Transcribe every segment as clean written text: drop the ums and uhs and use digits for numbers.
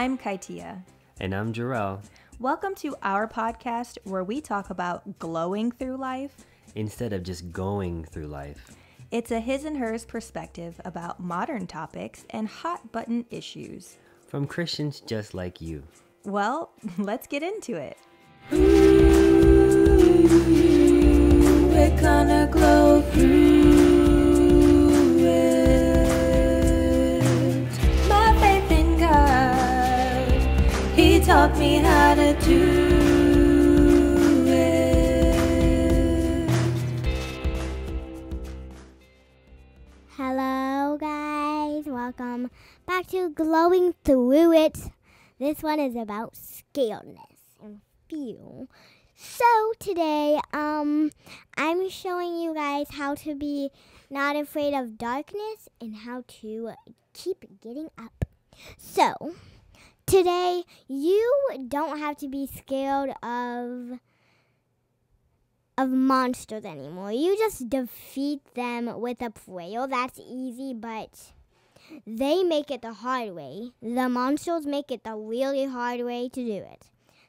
I'm Kytia. And I'm Jerrell. Welcome to our podcast where we talk about glowing through life instead of just going through life. It's a his and hers perspective about modern topics and hot button issues. From Christians just like you. Well, let's get into it. Ooh, we're gonna glow through it. My faith in God, He taught me how to do it. Hello, guys. Welcome back to Glowing Through It. This one is about scaleness and feel. So today, I'm showing you guys how to be not afraid of darkness and how to keep getting up. So today, you don't have to be scared of monsters anymore. You just defeat them with a prayer. That's easy, but they make it the hard way. The monsters make it the really hard way to do it.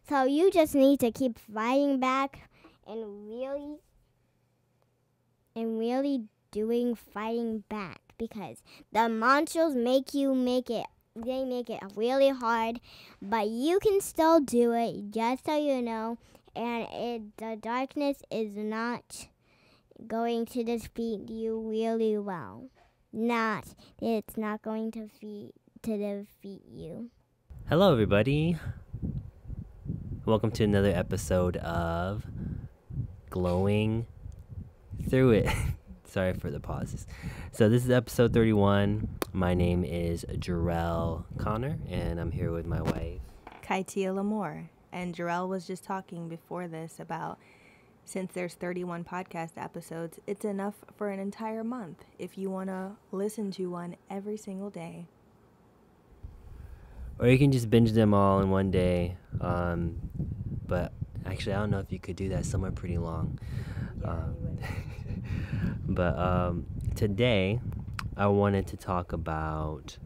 So you just need to keep fighting back and really doing fighting back, because the monsters make you make it. They make it really hard, but you can still do it, just so you know. And the darkness is not going to defeat you really well. It's not going to defeat you. Hello, everybody. Welcome to another episode of Glowing Through It. Sorry for the pauses. So this is episode 31. My name is Jerrell Conner, and I'm here with my wife, Kytia L'amour. And Jerrell was just talking before this about, since there's 31 podcast episodes, it's enough for an entire month if you want to listen to one every single day. Or you can just binge them all in one day. But actually, I don't know if you could do that. Some are pretty long. But today, I wanted to talk about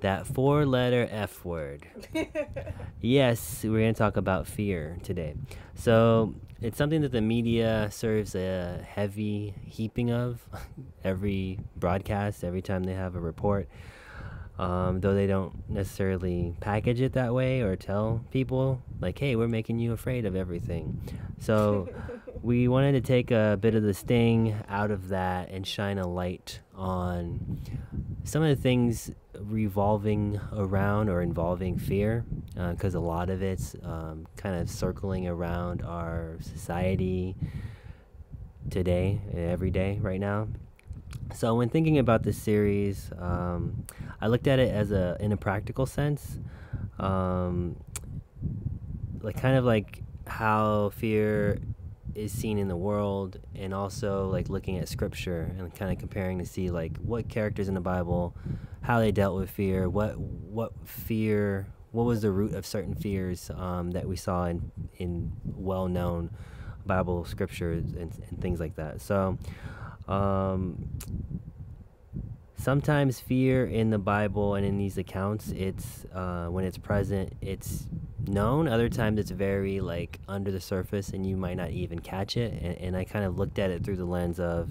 that four-letter F word. Yes, we're going to talk about fear today. So it's something that the media serves a heavy heaping of every broadcast, every time they have a report. Though they don't necessarily package it that way or tell people, like, hey, we're making you afraid of everything. So we wanted to take a bit of the sting out of that and shine a light on some of the things revolving around or involving fear, because a lot of it's kind of circling around our society today, every day, right now. So when thinking about this series, I looked at it as in a practical sense, like how fear is seen in the world, and also like looking at scripture and kind of comparing to see like what characters in the Bible, how they dealt with fear, what was the root of certain fears that we saw in well-known Bible scriptures and things like that. So sometimes fear in the Bible and in these accounts, it's when it's present, it's known. Other times it's very like under the surface and you might not even catch it. And I kind of looked at it through the lens of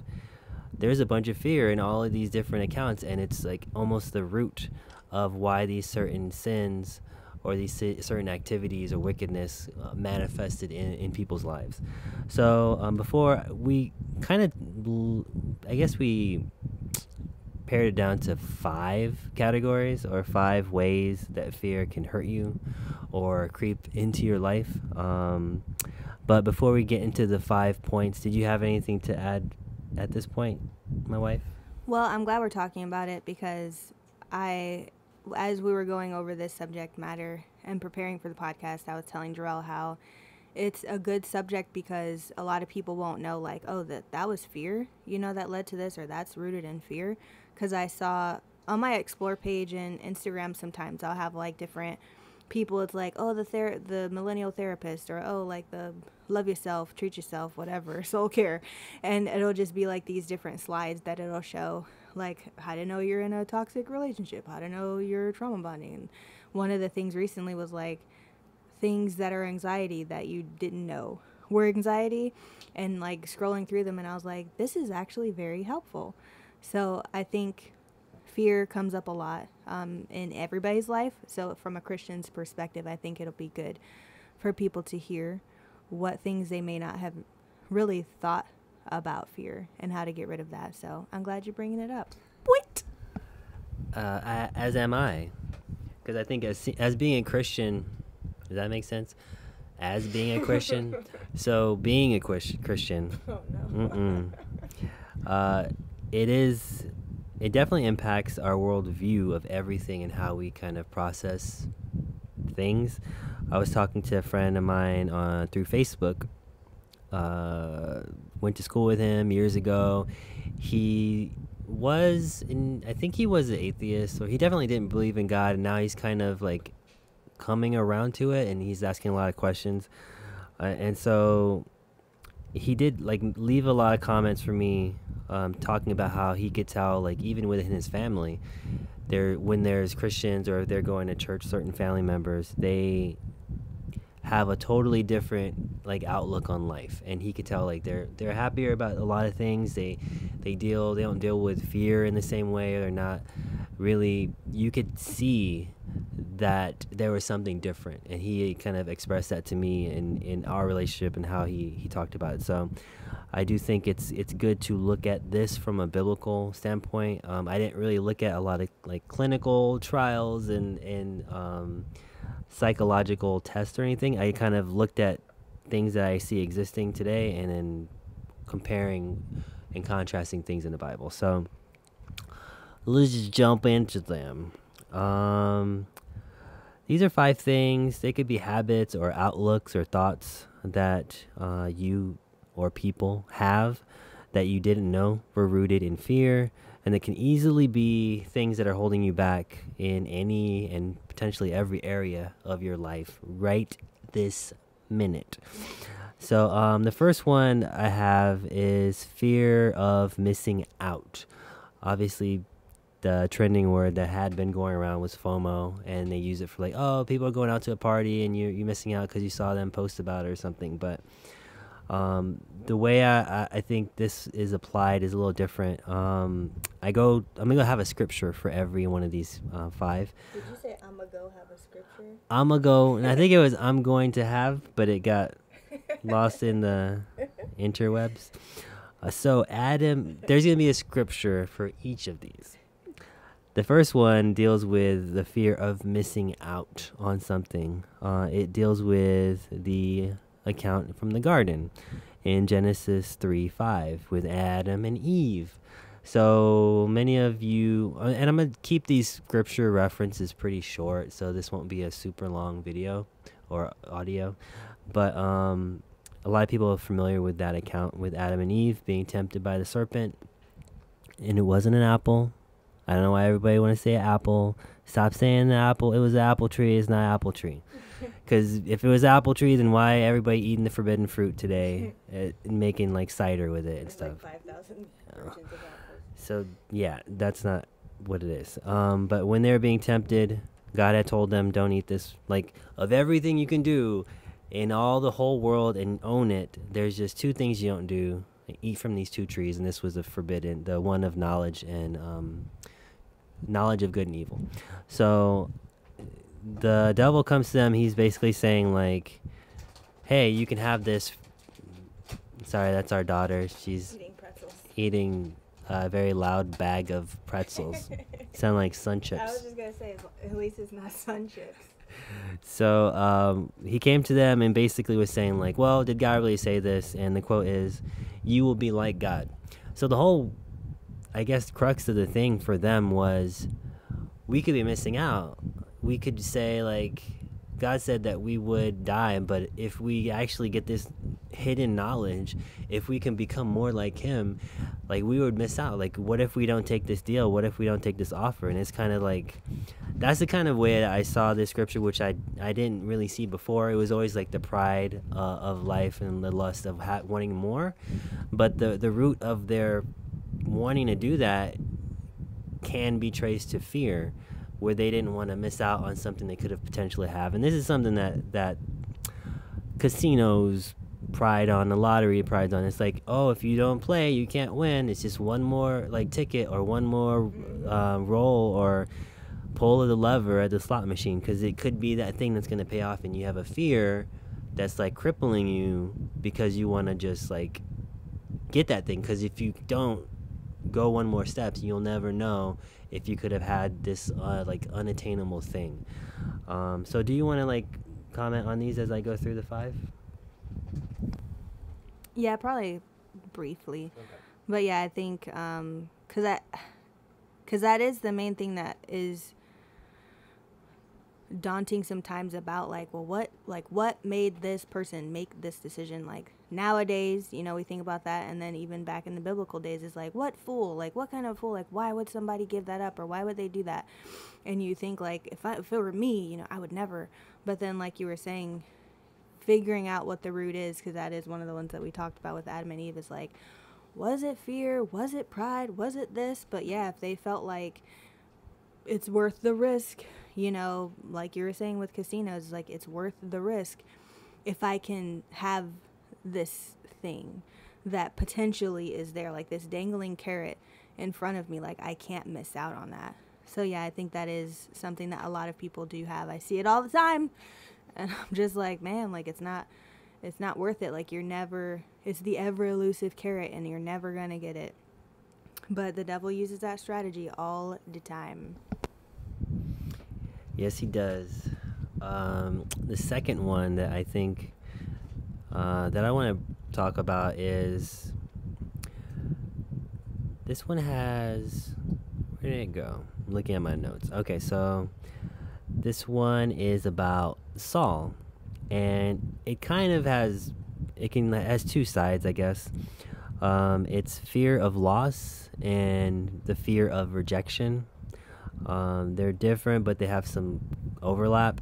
there's a bunch of fear in all of these different accounts, and it's like almost the root of why these certain sins or these certain activities or wickedness manifested in people's lives. So before we kind of, I guess we pared it down to 5 categories or 5 ways that fear can hurt you or creep into your life. But before we get into the 5 points, did you have anything to add at this point, my wife? Well, I'm glad we're talking about it, because as we were going over this subject matter and preparing for the podcast, I was telling Jerrell how it's a good subject because a lot of people won't know, like, oh, that was fear, you know, that led to this, or that's rooted in fear. Because I saw on my Explore page and Instagram, sometimes I'll have, like, different people. It's like, oh, the millennial therapist, or, oh, like, the love yourself, treat yourself, whatever, soul care. And it'll just be, like, these different slides that it'll show like how to know you're in a toxic relationship, how to know you're trauma bonding. And one of the things recently was like things that are anxiety that you didn't know were anxiety, and like scrolling through them, and I was like, this is actually very helpful. So I think fear comes up a lot in everybody's life. So from a Christian's perspective, I think it'll be good for people to hear what things they may not have really thought about fear and how to get rid of that. So I'm glad you're bringing it up. What? As am I, because I think as being a Christian, does that make sense? As being a Christian, so being a Christian, oh, no. It definitely impacts our worldview of everything and how we kind of process things. I was talking to a friend of mine through Facebook. Went to school with him years ago. He was, I think he was an atheist, or he definitely didn't believe in God, and now he's kind of like coming around to it, and he's asking a lot of questions. And so he did like leave a lot of comments for me, talking about how he could tell, like even within his family, when there's Christians or if they're going to church, certain family members, they have a totally different like outlook on life, and he could tell like they're happier about a lot of things. They don't deal with fear in the same way, or they're not really. You could see that there was something different, and he kind of expressed that to me in our relationship and how he talked about it. So I do think it's good to look at this from a biblical standpoint. I didn't really look at a lot of like clinical trials and psychological tests or anything. I kind of looked at things that I see existing today, and then comparing and contrasting things in the Bible. So let's just jump into them. These are 5 things. They could be habits or outlooks or thoughts that you or people have that you didn't know were rooted in fear, and that can easily be things that are holding you back in any and potentially every area of your life right this minute. So the first one I have is fear of missing out. Obviously, the trending word that had been going around was FOMO, and they use it for like, oh, people are going out to a party and you're missing out because you saw them post about it or something. But the way I think this is applied is a little different. I'm going to have a scripture for every one of these 5. Did you say I'm going to go have a scripture? I'm going to go, and I think it was I'm going to have, but it got lost in the interwebs. So Adam, there's going to be a scripture for each of these. The first one deals with the fear of missing out on something. It deals with the account from the garden in Genesis 3:5 with Adam and Eve. So many of you, and I'm going to keep these scripture references pretty short, so this won't be a super long video or audio, but a lot of people are familiar with that account with Adam and Eve being tempted by the serpent, and it wasn't an apple. I don't know why everybody want to say apple. Stop saying the apple. It was an apple tree. It's not an apple tree. Because if it was an apple tree, then why everybody eating the forbidden fruit today, making like cider with it and stuff? Like 5,000 versions of apples. So yeah, that's not what it is. But when they were being tempted, God had told them, "Don't eat this. Like of everything you can do in all the whole world and own it, there's just 2 things you don't do: eat from these 2 trees." And this was the forbidden, the one of knowledge and knowledge of good and evil. So the devil comes to them. He's basically saying like, hey, you can have this. Sorry, that's our daughter. She's eating pretzels. Eating a very loud bag of pretzels. Sound like sun chips. I was just going to say, at least it's not sun chips. So he came to them and basically was saying like, well, did God really say this? And the quote is, you will be like God. So the whole, I guess, crux of the thing for them was, we could be missing out. We could say like, God said that we would die, but if we actually get this hidden knowledge, if we can become more like him, like we would miss out. Like, what if we don't take this deal? What if we don't take this offer? And it's kind of like, that's the kind of way that I saw this scripture, which I didn't really see before. It was always like the pride of life and the lust of wanting more. But the root of their wanting to do that can be traced to fear, where they didn't want to miss out on something they could have potentially have. And this is something that casinos pride on, the lottery prides on. It's like, oh, if you don't play, you can't win. It's just one more like ticket or one more roll or pull of the lever at the slot machine, because it could be that thing that's going to pay off, and you have a fear that's like crippling you because you want to just like get that thing, because if you don't go one more step, you'll never know if you could have had this like unattainable thing. So do you want to like comment on these as I go through the 5? Yeah, probably briefly. Okay. But yeah, I think because that is the main thing that is daunting sometimes about like, well, what made this person make this decision? Like nowadays, you know, we think about that, and then even back in the biblical days, it's like, what fool? Like, what kind of fool? Like, why would somebody give that up, or why would they do that? And you think like, if it were me, you know, I would never. But then, like you were saying, figuring out what the root is, because that is one of the ones that we talked about with Adam and Eve, is like, was it fear? Was it pride? Was it this? But yeah, if they felt like it's worth the risk, you know, like you were saying with casinos, like it's worth the risk if I can have this thing that potentially is there, like this dangling carrot in front of me, like I can't miss out on that. So yeah, I think that is something that a lot of people do have. I see it all the time. And I'm just like, man, like it's not worth it. Like you're never, it's the ever elusive carrot, and you're never going to get it. But the devil uses that strategy all the time. Yes, he does. The second one that I think that I want to talk about is this one has, where did it go? I'm looking at my notes. Okay, so this one is about Saul, and it kind of has, it has two sides, I guess. It's fear of loss and the fear of rejection. They're different, but they have some overlap.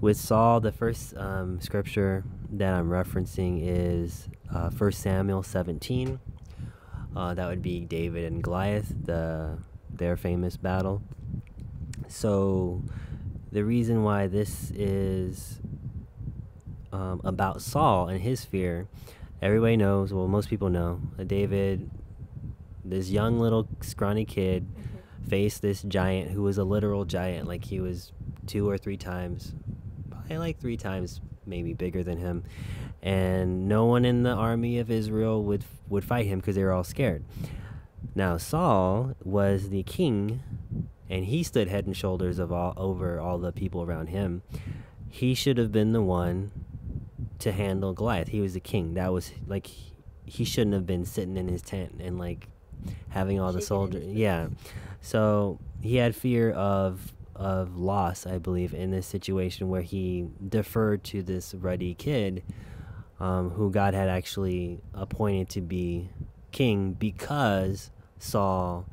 With Saul, the first scripture that I'm referencing is 1 Samuel 17. That would be David and Goliath, their famous battle. So the reason why this is about Saul and his fear, everybody knows, well, most people know, David, this young little scrawny kid, faced this giant who was a literal giant. Like he was 2 or 3 times, probably like 3 times maybe bigger than him. And no one in the army of Israel would fight him because they were all scared. Now Saul was the king, and he stood head and shoulders over all the people around him. He should have been the one to handle Goliath. He was the king. That was like, he shouldn't have been sitting in his tent and like having all the soldiers. Yeah. So he had fear of loss, I believe, in this situation where he deferred to this ruddy kid who God had actually appointed to be king, because Saul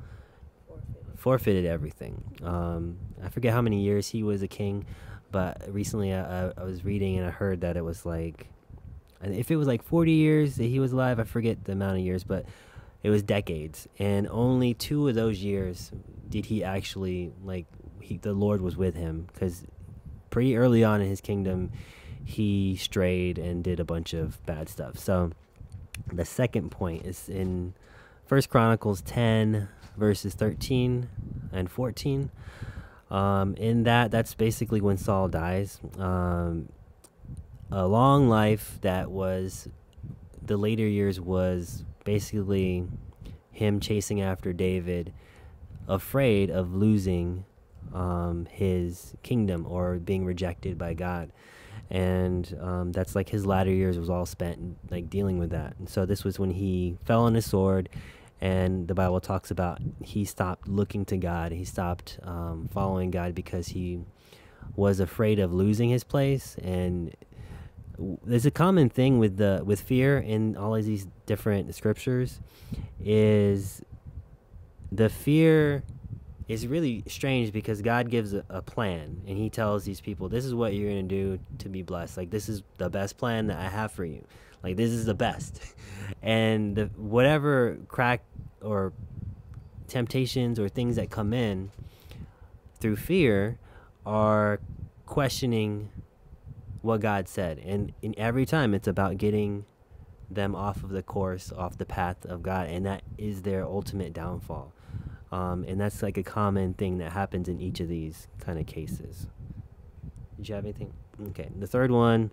forfeited everything. I forget how many years he was a king, but recently I was reading and I heard that it was like, if it was like 40 years that he was alive, I forget the amount of years, but it was decades, and only 2 of those years did he actually like, the Lord was with him, because pretty early on in his kingdom he strayed and did a bunch of bad stuff. So the second point is in 1 Chronicles 10 verses 13 and 14. In that's basically when Saul dies. A long life that was, the later years was basically him chasing after David, afraid of losing his kingdom or being rejected by God. And that's like his latter years was all spent like dealing with that. And so this was when he fell on his sword, and the Bible talks about he stopped looking to God. He stopped following God because he was afraid of losing his place. And there's a common thing with fear in all of these different scriptures, is the fear is really strange, because God gives a plan, and he tells these people, this is what you're going to do to be blessed. Like, this is the best plan that I have for you. Like, this is the best. And whatever crack or temptations or things that come in through fear are questioning what God said. And in every time it's about getting them off of the course, off the path of God. And that is their ultimate downfall. And that's like a common thing that happens in each of these kind of cases. Did you have anything? Okay. The third one,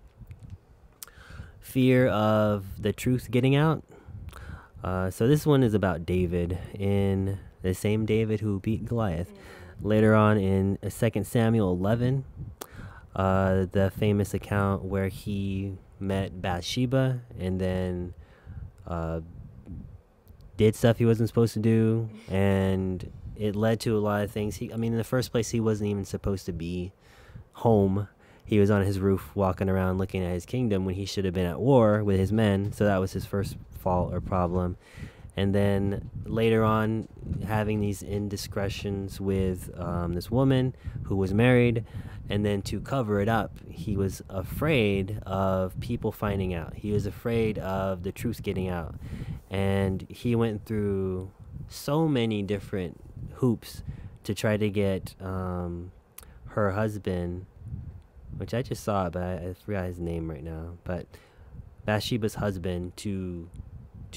fear of the truth getting out. So this one is about David, in the same David who beat Goliath. Later on in 2 Samuel 11, the famous account where he met Bathsheba and then did stuff he wasn't supposed to do, and it led to a lot of things. I mean, in the first place, he wasn't even supposed to be home. He was on his roof walking around looking at his kingdom when he should have been at war with his men. So that was his first fault or problem. And then later on, having these indiscretions with this woman who was married. And then to cover it up, he was afraid of people finding out. He was afraid of the truth getting out. And he went through so many different hoops to try to get her husband, which I just saw, but I forgot his name right now, but Bathsheba's husband, to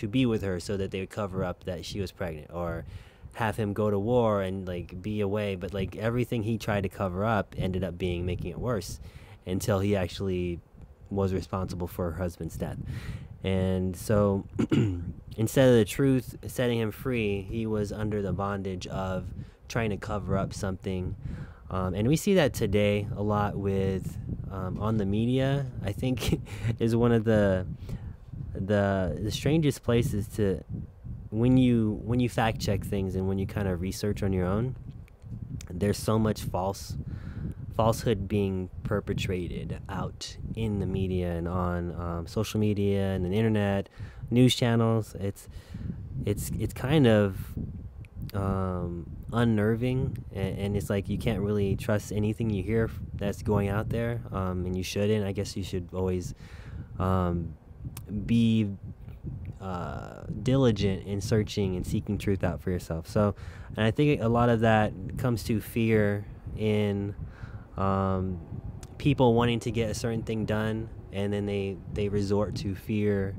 be with her so that they would cover up that she was pregnant, or have him go to war and like be away. But like everything he tried to cover up ended up making it worse, until he actually was responsible for her husband's death. And so instead of the truth setting him free, he was under the bondage of trying to cover up something. And we see that today a lot with on the media, I think, is one of the strangest places to, when you fact check things and when you kind of research on your own, there's so much falsehood being perpetrated out in the media and on social media and the internet, news channels. It's kind of unnerving, and it's like you can't really trust anything you hear that's going out there, and you shouldn't. I guess you should always be diligent in searching and seeking truth out for yourself. So, and I think a lot of that comes to fear in people wanting to get a certain thing done, and then they resort to fear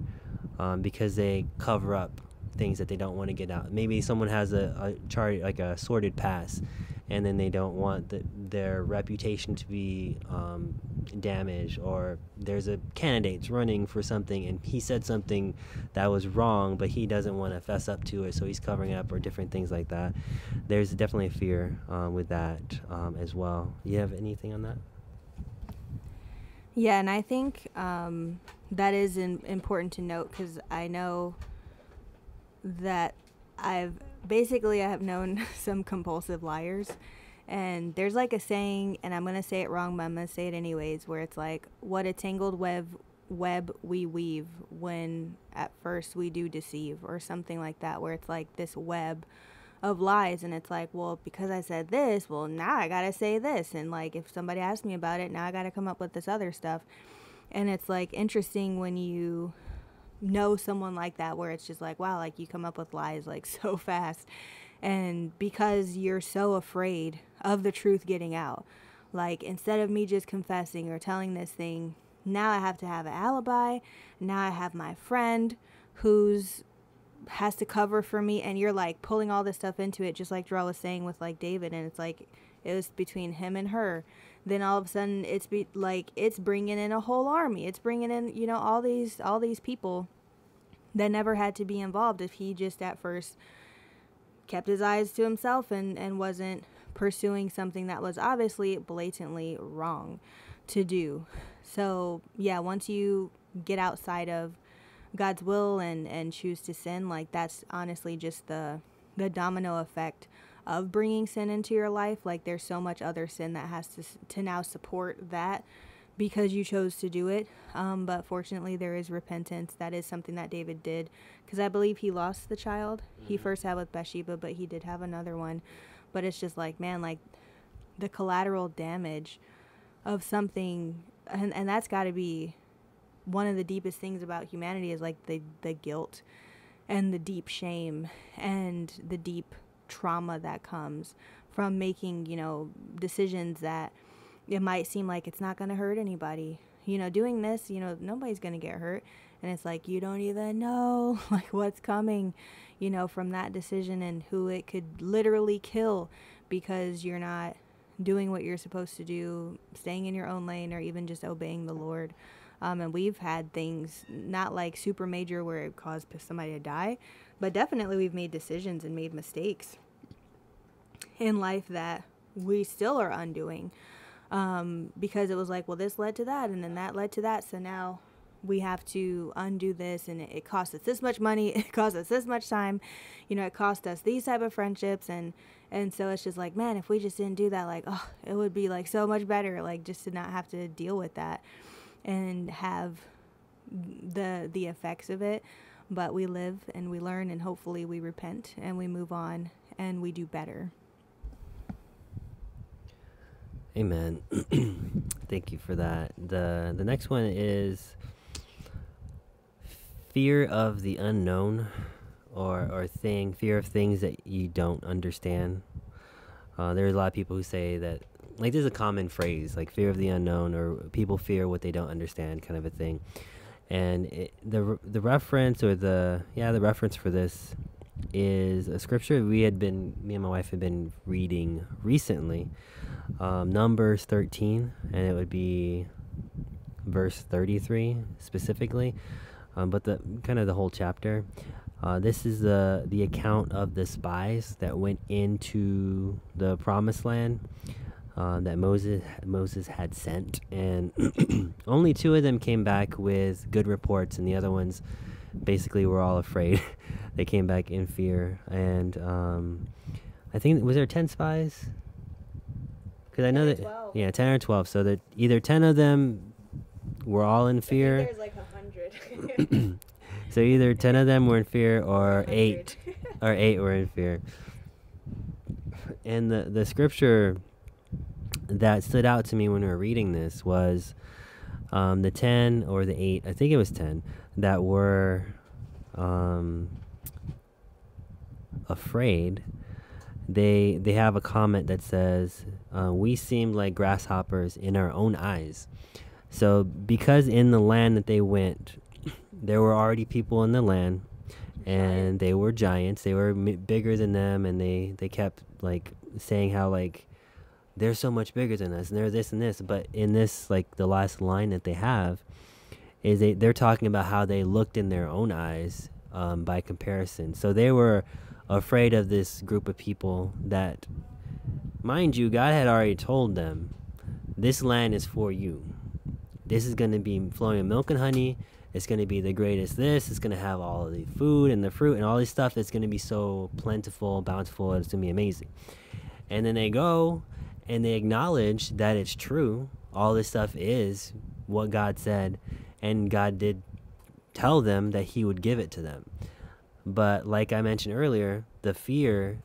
because they cover up things that they don't want to get out. Maybe someone has a chart, like a sordid past, and then they don't want their reputation to be damaged, or there's a candidate's running for something and he said something that was wrong, but he doesn't want to fess up to it, so he's covering it up, or different things like that. There's definitely a fear with that as well. You have anything on that? Yeah, and I think that is important to note, because I know that I have known some compulsive liars, and there's like a saying, and I'm gonna say it wrong, but I'm gonna say it anyways, where it's like, what a tangled web we weave when at first we do deceive, or something like that, where it's like this web of lies, and it's like, well, because I said this, well, now I gotta say this, and like if somebody asks me about it, now I gotta come up with this other stuff. And it's like interesting when you know someone like that, where it's just like, wow, like you come up with lies like so fast, and because you're so afraid of the truth getting out. Like, instead of me just confessing or telling this thing, now I have to have an alibi, now I have my friend who's has to cover for me, and you're like pulling all this stuff into it, just like Jerrell was saying with like David, and it's like it was between him and her. Then all of a sudden it's bringing in a whole army. It's bringing in, you know, all these people that never had to be involved if he just at first kept his eyes to himself and wasn't pursuing something that was obviously blatantly wrong to do. So, yeah, once you get outside of God's will and choose to sin, like that's honestly just the domino effect of bringing sin into your life. Like there's so much other sin that has to now support that because you chose to do it. But fortunately there is repentance. That is something that David did, because I believe he lost the child he first had with Bathsheba, but he did have another one. But it's just like, man, like the collateral damage of something, and that's got to be one of the deepest things about humanity, is like the guilt and the deep shame and the deep trauma that comes from making, you know, decisions that it might seem like it's not going to hurt anybody. You know, doing this, you know, nobody's going to get hurt. And it's like, you don't even know, like, what's coming, you know, from that decision and who it could literally kill because you're not doing what you're supposed to do, staying in your own lane, or even just obeying the Lord. And we've had things, not like super major where it caused somebody to die, but definitely we've made decisions and made mistakes in life that we still are undoing. Because it was like, well, this led to that, and then that led to that, so now we have to undo this, and it cost us this much money, it cost us this much time, you know, it cost us these type of friendships, and so it's just like, man, if we just didn't do that, like, oh, it would be like so much better, like, just to not have to deal with that and have the effects of it. But we live and we learn, and hopefully we repent and we move on and we do better. Amen. Thank you for that. The next one is fear of the unknown, or fear of things that you don't understand. There's a lot of people who say that, like, this is a common phrase, like fear of the unknown, or people fear what they don't understand, kind of a thing. And the reference for this is a scripture me and my wife had been reading recently, Numbers 13, and it would be verse 33 specifically, but the whole chapter. This is the account of the spies that went into the promised land that Moses had sent, and only 2 of them came back with good reports, and the other ones basically were all afraid. They came back in fear. And I think, was there 10 spies? Because I know that 12. Yeah, 10 or 12. So that either 10 of them were all in fear. There's like 100. So either 10 of them were in fear, or 8, or 8 were in fear. And the scripture that stood out to me when we were reading this was the 10 or the 8. I think it was 10 that were afraid. They have a comment that says, we seemed like grasshoppers in our own eyes. So because in the land that they went, there were already people in the land, and they were giants. They were bigger than them, and they kept like saying how, like, they're so much bigger than us, and they're this and this. But in this, like, the last line that they have is they're talking about how they looked in their own eyes by comparison. So they were afraid of this group of people that, mind you, God had already told them, this land is for you. This is going to be flowing in milk and honey. It's going to be the greatest this. It's going to have all of the food and the fruit and all this stuff. It's going to be so plentiful, bountiful. It's going to be amazing. And then they go and they acknowledge that it's true. All this stuff is what God said. And God did tell them that he would give it to them. But like I mentioned earlier, the fear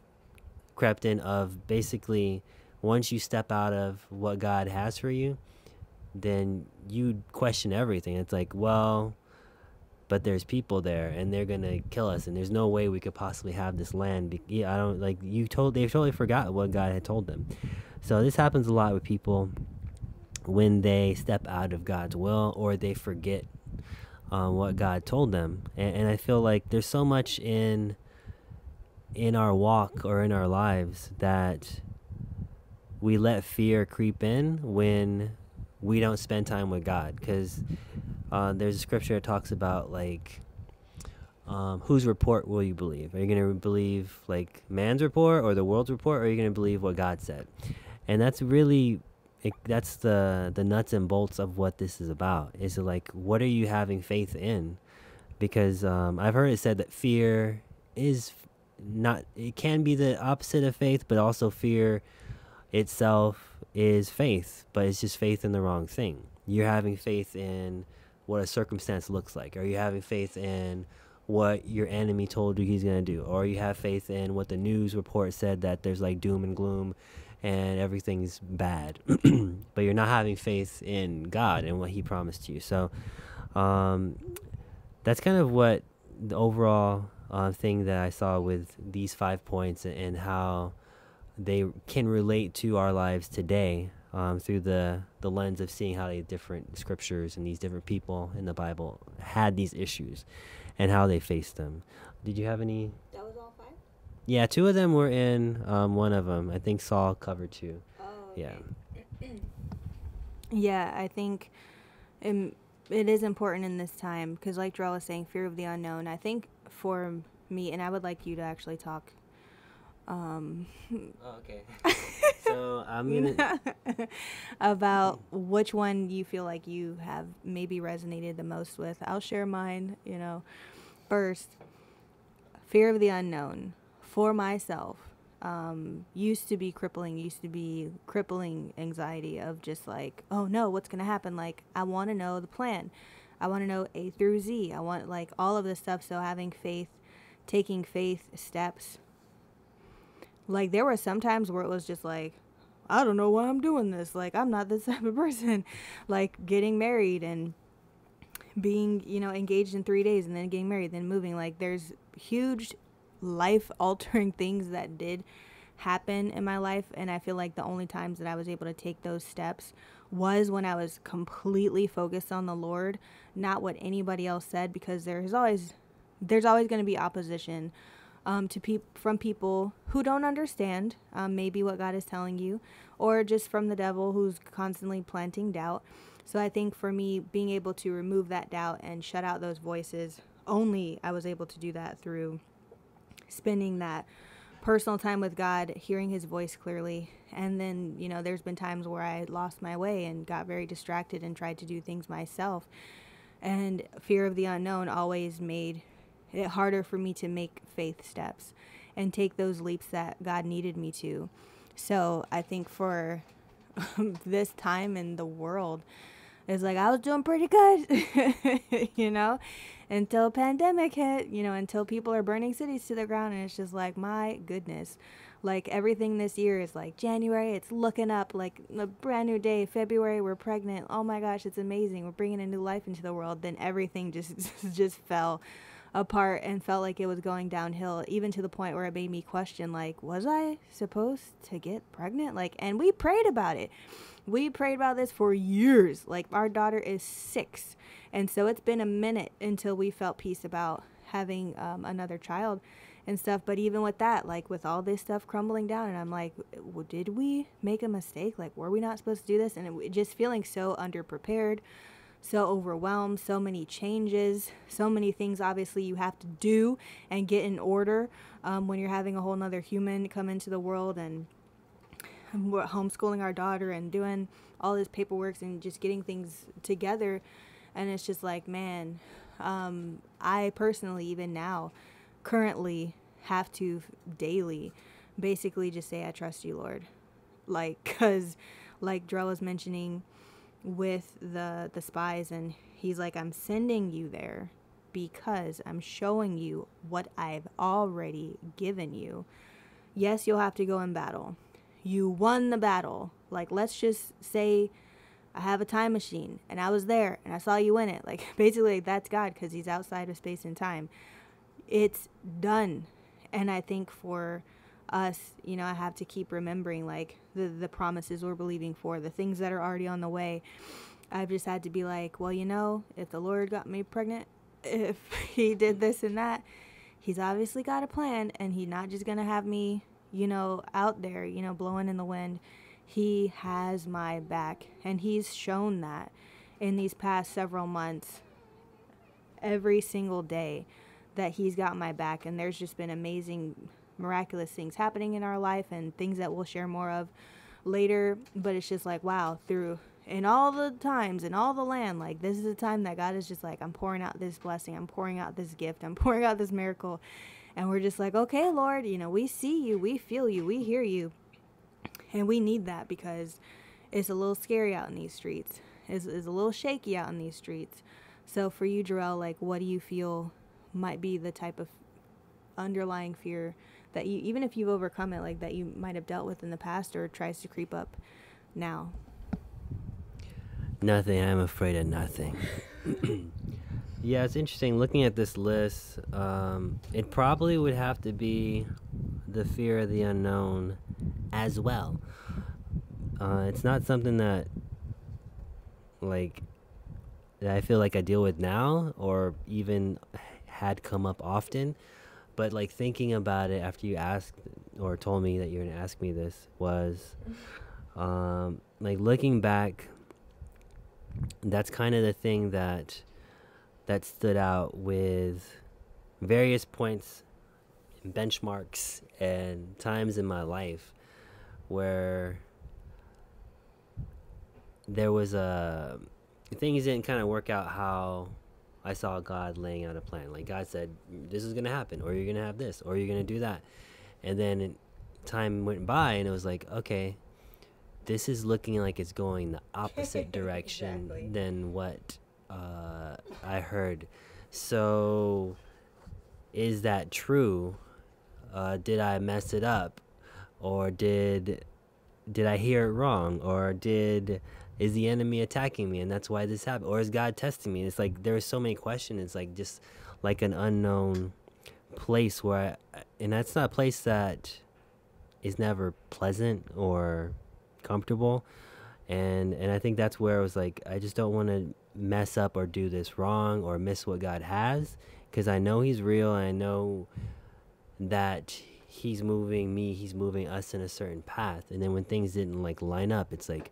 crept in of basically, once you step out of what God has for you, then you question everything. It's like, well, but there's people there, and they're going to kill us, and there's no way we could possibly have this land. Yeah, I don't, like, they totally forgot what God had told them. So this happens a lot with people when they step out of God's will, or they forget what God told them. And I feel like there's so much in our walk or in our lives that we let fear creep in when we don't spend time with God. Because there's a scripture that talks about, like, whose report will you believe? Are you going to believe, like, man's report or the world's report, or are you going to believe what God said? And that's really... that's the nuts and bolts of what this is about. Is it like, what are you having faith in? Because I've heard it said that fear is not, it can be the opposite of faith, but also fear itself is faith, but it's just faith in the wrong thing. You're having faith in what a circumstance looks like. Are you having faith in what your enemy told you he's going to do? Or you have faith in what the news report said, that there's like doom and gloom and everything's bad, but you're not having faith in God and what he promised you. So that's kind of what the overall thing that I saw with these 5 points and how they can relate to our lives today through the lens of seeing how the different scriptures and these different people in the Bible had these issues and how they faced them. Did you have any? That was all five? Yeah, two of them were in one of them. I think Saul covered two. Oh, okay. Yeah. Yeah, I think it is important in this time because, like Jerrell was saying, fear of the unknown. I think for me, and I would like you to actually talk. Oh, okay. So I'm gonna about which one you feel like you have maybe resonated the most with. I'll share mine. You know, first, fear of the unknown for myself used to be crippling. Used to be crippling anxiety of just like, oh no, what's gonna happen? Like, I want to know the plan. I want to know A through Z. I want like all of this stuff. So having faith, taking faith steps. Like, there were some times where it was just like, I don't know why I'm doing this. Like, I'm not this type of person. Like, getting married and being, you know, engaged in 3 days and then getting married, then moving. Like, there's huge life-altering things that did happen in my life. And I feel like the only times that I was able to take those steps was when I was completely focused on the Lord, not what anybody else said, because there's always going to be opposition from people who don't understand maybe what God is telling you, or just from the devil who's constantly planting doubt. So I think for me, being able to remove that doubt and shut out those voices, only I was able to do that through spending that personal time with God, hearing his voice clearly. And then, you know, there's been times where I lost my way and got very distracted and tried to do things myself. And fear of the unknown always made it harder for me to make faith steps and take those leaps that God needed me to. So I think for this time in the world, it's like I was doing pretty good, you know, until pandemic hit, you know, until people are burning cities to the ground. And it's just like, my goodness, like everything this year is like January, it's looking up like a brand new day. February, we're pregnant. Oh, my gosh, it's amazing. We're bringing a new life into the world. Then everything just fell apart and felt like it was going downhill, even to the point where it made me question, like, was I supposed to get pregnant? Like, and we prayed about it. We prayed about this for years. Like, our daughter is 6. And so it's been a minute until we felt peace about having another child and stuff. But even with that, like, with all this stuff crumbling down, and I'm like, well, did we make a mistake? Like, were we not supposed to do this? And it just feeling so underprepared, so overwhelmed, so many changes, so many things obviously you have to do and get in order when you're having a whole nother human come into the world, and we're homeschooling our daughter and doing all this paperwork and just getting things together. And it's just like, man, I personally, even now, currently have to daily basically just say, I trust you, Lord. Like, because like Jerrell was mentioning with the spies, and he's like, I'm sending you there because I'm showing you what I've already given you. Yes, you'll have to go in battle. You won the battle. Like, let's just say I have a time machine and I was there and I saw you in it. Like, basically, like, that's God, because he's outside of space and time. It's done. And I think for us, you know, I have to keep remembering, like, the promises we're believing for, the things that are already on the way. I've just had to be like, well, you know, if the Lord got me pregnant, if he did this and that, he's obviously got a plan, and he's not just gonna have me, you know, out there, you know, blowing in the wind. He has my back, and he's shown that in these past several months, every single day, that he's got my back. And there's just been amazing, miraculous things happening in our life, and things that we'll share more of later. But it's just like, wow, through in all the times, in all the land, like, this is a time that God is just like, I'm pouring out this blessing, I'm pouring out this gift, I'm pouring out this miracle. And we're just like, okay, Lord, you know, we see you, we feel you, we hear you, and we need that, because it's a little scary out in these streets. It's a little shaky out in these streets. So for you, Jerrell, like, what do you feel might be the type of underlying fear that you, even if you've overcome it, like, that you might have dealt with in the past or tries to creep up now? Nothing. I'm afraid of nothing. Yeah, it's interesting looking at this list. It probably would have to be the fear of the unknown as well. It's not something that, like, that I feel like I deal with now or even had come up often. But, like, thinking about it after you asked or told me that you were going to ask me this was, like, looking back, that's kind of the thing that stood out with various points and benchmarks and times in my life where there was a things didn't kind of work out how I saw God laying out a plan. Like God said, this is going to happen, or you're going to have this, or you're going to do that. And then time went by and it was like, okay, this is looking like it's going the opposite direction exactly. than what I heard. So is that true? Did I mess it up, or did I hear it wrong, or is the enemy attacking me and that's why this happened, or is God testing me? And it's like there's so many questions. It's like just like an unknown place where and that's not a place that is never pleasant or comfortable. And I think that's where it was like, I just don't want to mess up or do this wrong or miss what God has, because I know he's real and I know that he's moving me, he's moving us in a certain path. And then when things didn't like line up, it's like,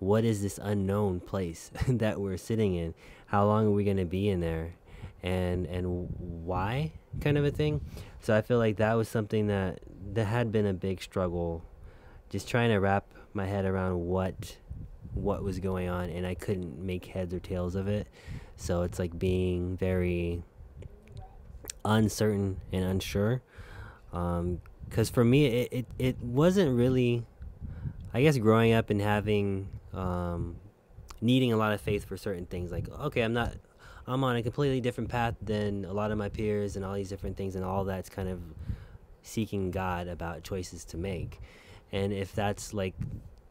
what is this unknown place that we're sitting in? How long are we going to be in there? And why, kind of a thing. So I feel like that was something that had been a big struggle, just trying to wrap my head around what was going on, and I couldn't make heads or tails of it. So it's like being very uncertain and unsure, because for me it wasn't really, I guess, growing up and having needing a lot of faith for certain things. Like, okay, I'm on a completely different path than a lot of my peers and all these different things, and all that's kind of seeking God about choices to make. And if that's like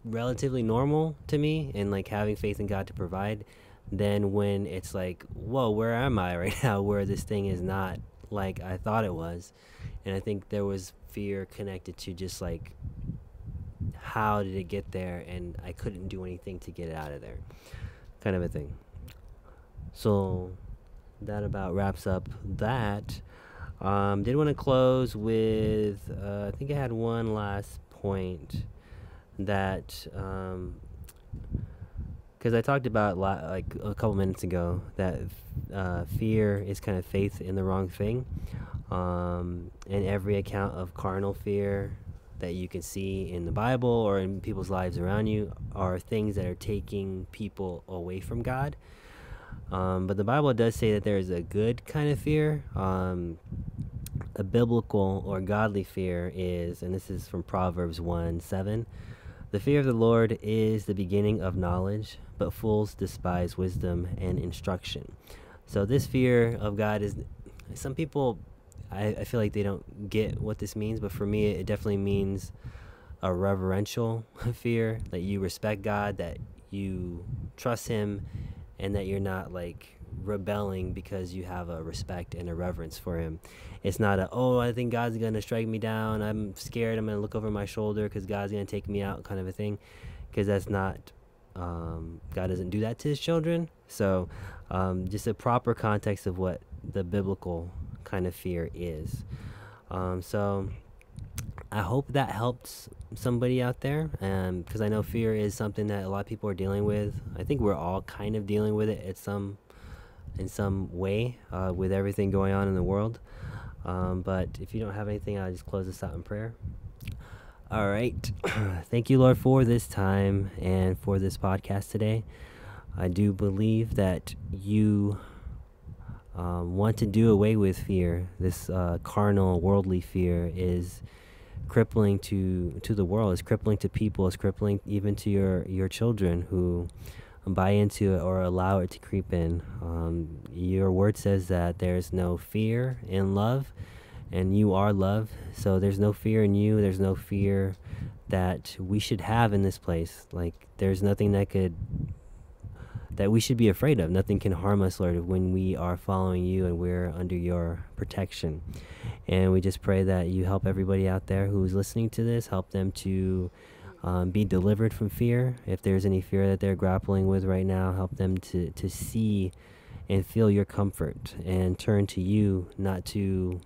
relatively normal to me, and like having faith in God to provide, then when it's like, whoa, where am I right now, where this thing is not like I thought it was? And I think there was fear connected to just like, how did it get there, and I couldn't do anything to get it out of there, kind of a thing. So that about wraps up that. Did want to close with I think I had one last point that, because I talked about like a couple minutes ago that fear is kind of faith in the wrong thing, and every account of carnal fear that you can see in the Bible or in people's lives around you are things that are taking people away from God. But the Bible does say that there is a good kind of fear. A biblical or godly fear is, and this is from Proverbs 1:7, the fear of the Lord is the beginning of knowledge, but fools despise wisdom and instruction. So this fear of God is, some people, I feel like they don't get what this means, but for me it definitely means a reverential fear, that you respect God, that you trust him, and that you're not like rebelling because you have a respect and a reverence for him. It's not a, oh, I think God's gonna strike me down, I'm scared, I'm gonna look over my shoulder because God's gonna take me out, kind of a thing, because that's not, God doesn't do that to his children. So just a proper context of what the biblical kind of fear is. So I hope that helps somebody out there, because I know fear is something that a lot of people are dealing with. I think we're all kind of dealing with it at in some way, with everything going on in the world. But if you don't have anything, I'll just close this out in prayer. All right. Thank you, Lord, for this time and for this podcast today. I do believe that you want to do away with fear. This carnal, worldly fear is crippling to the world. It's crippling to people. It's crippling even to your children who buy into it or allow it to creep in. Your word says that there's no fear in love, and you are love. So there's no fear in you. There's no fear that we should have in this place. Like, there's nothing that could that we should be afraid of. Nothing can harm us, Lord, when we are following you and we're under your protection. And we just pray that you help everybody out there who's listening to this, help them to be delivered from fear. If there's any fear that they're grappling with right now, help them to see and feel your comfort and turn to you, not to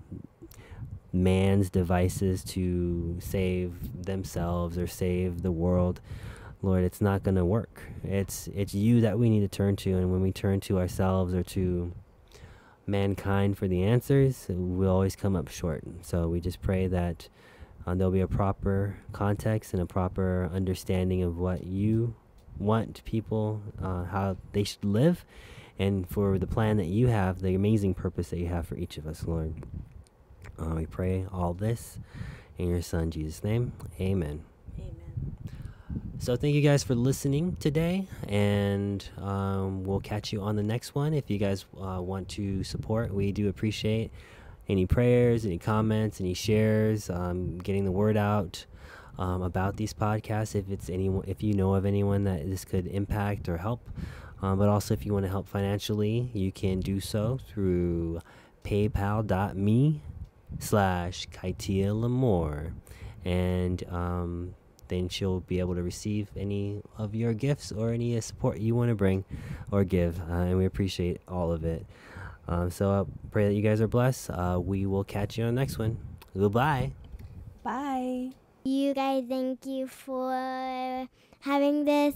man's devices to save themselves or save the world. Lord, it's not going to work. It's you that we need to turn to, and when we turn to ourselves or to mankind for the answers, we'll always come up short. So we just pray that there'll be a proper context and a proper understanding of what you want people, how they should live, and for the plan that you have, the amazing purpose that you have for each of us, Lord. We pray all this in your Son, Jesus' name. Amen. So thank you guys for listening today, and we'll catch you on the next one. If you guys want to support, we do appreciate any prayers, any comments, any shares, getting the word out about these podcasts. If it's anyone, if you know of anyone that this could impact or help, but also if you want to help financially, you can do so through PayPal.me/Kytia L'amour, and then she'll be able to receive any of your gifts or any support you want to bring or give, and we appreciate all of it. So I pray that you guys are blessed. We will catch you on the next one. Goodbye. Bye. You guys, thank you for having this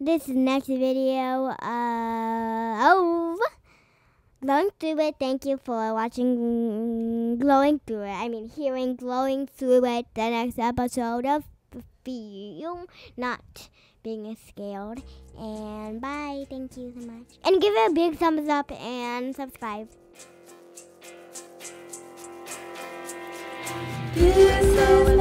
this next video of Glowing Through It. Thank you for watching Glowing Through It. I mean, hearing Glowing Through It, the next episode of Feel Not Being Scared. And bye. Thank you so much. And give it a big thumbs up and subscribe. This